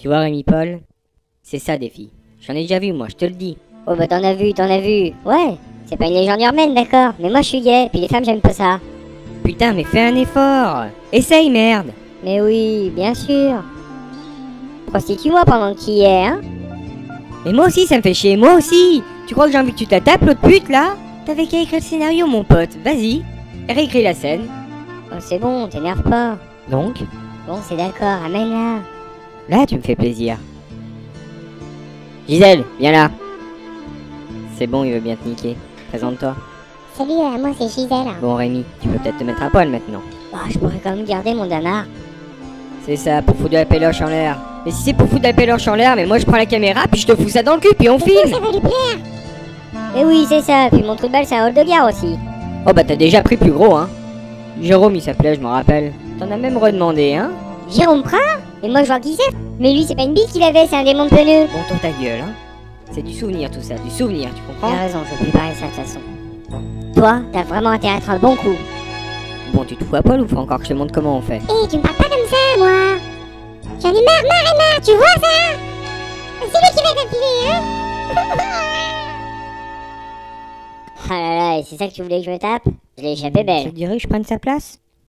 Tu vois Rémi Paul, c'est ça des filles. J'en ai déjà vu moi, je te le dis. Oh bah t'en as vu. Ouais, c'est pas une légende urbaine, d'accord. Mais moi je suis gay, puis les femmes j'aime pas ça. Putain mais fais un effort. Essaye merde. Mais oui, bien sûr. Prostitue-moi pendant qu'il y est, hein. Mais moi aussi ça me fait chier, moi aussi. Tu crois que j'ai envie que tu t'attapes l'autre pute là? T'avais qu'à écrire le scénario mon pote, vas-y. Réécris la scène. Oh c'est bon, t'énerve pas. Donc? Bon c'est d'accord, amène-la. Là tu me fais plaisir. Gisèle, viens là. C'est bon, il veut bien te niquer. Présente-toi. Salut, moi c'est Gisèle. Bon Rémi, tu peux peut-être te mettre à poil maintenant. Oh, je pourrais quand même garder mon danard. C'est ça, pour foutre de la péloche en l'air. Mais si c'est pour foutre de la péloche en l'air, mais moi je prends la caméra, puis je te fous ça dans le cul, puis on filme. Ça va lui plaire. Mais oui, c'est ça, puis mon trou de balle c'est un hall de gare aussi. Oh bah t'as déjà pris plus gros, hein. Jérôme il s'appelait, je m'en rappelle. T'en as même redemandé, hein. Jérôme Prun? Mais moi je vois qui c'est. Mais lui c'est pas une bille qu'il avait, c'est un démon de pneu. Bon tourne ta gueule, hein. C'est du souvenir tout ça, du souvenir, tu comprends? T'as raison, je vais préparer ça de toute façon. Toi, t'as vraiment intérêt à être un bon coup. Bon, tu te fous à poil ou faut encore que je te montre comment on fait? Eh, tu me parles pas comme ça, moi. J'en ai marre, tu vois ça? C'est lui qui va t'appeler, hein. Ah là là, et c'est ça que tu voulais que je me tape? Je l'ai échappé belle. Tu dirais que je prenne sa place?